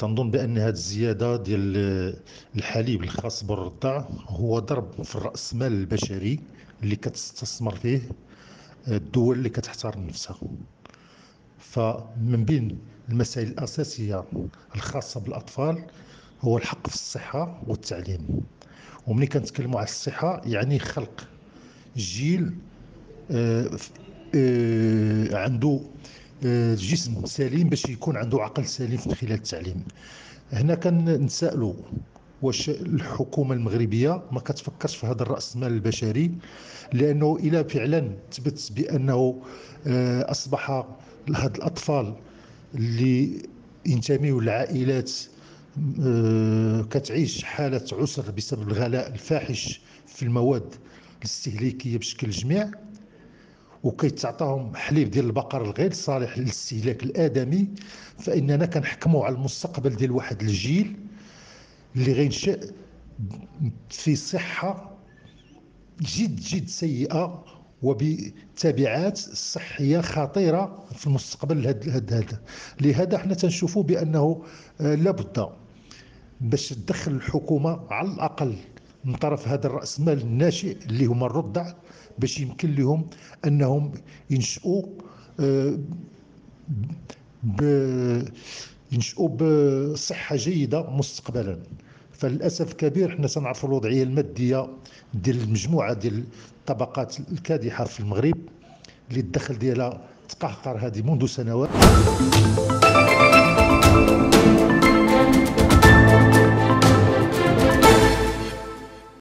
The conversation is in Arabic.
تنظن بأن هذه الزيادة ديال الحليب الخاص بالرضع هو ضرب في الرأسمال البشري اللي كتستثمر فيه الدول اللي كتحترم نفسها. فمن بين المسائل الأساسية الخاصة بالأطفال هو الحق في الصحة والتعليم. ومني كنتكلموا على الصحة يعني خلق جيل عنده جسم سليم باش يكون عنده عقل سليم من خلال التعليم. هنا كنسألوا واش الحكومة المغربية ما كتفكرش في هذا الرأسمال البشري، لأنه إلا فعلا تبت بأنه أصبح هاد الأطفال اللي ينتميوا لعائلات كتعيش حالة عسر بسبب الغلاء الفاحش في المواد الاستهلاكية بشكل جميع، وكيتعطاهم حليب ديال البقر الغير صالح للاستهلاك الآدمي، فإننا كنحكموا على المستقبل ديال واحد الجيل اللي غينشأ في صحة جد سيئة وبتبعات صحية خطيرة في المستقبل. هذا لهذا حنا تنشوفوا بأنه لابد باش تدخل الحكومة على الأقل من طرف هذا الرأسمال الناشئ اللي هما الرضع باش يمكن لهم أنهم ينشؤوا بصحة جيدة مستقبلا. فللأسف كبير حنا سنعرف الوضعية المادية ديال المجموعة ديال الطبقات الكادحة في المغرب اللي الدخل ديالها تقهقر هذه منذ سنوات.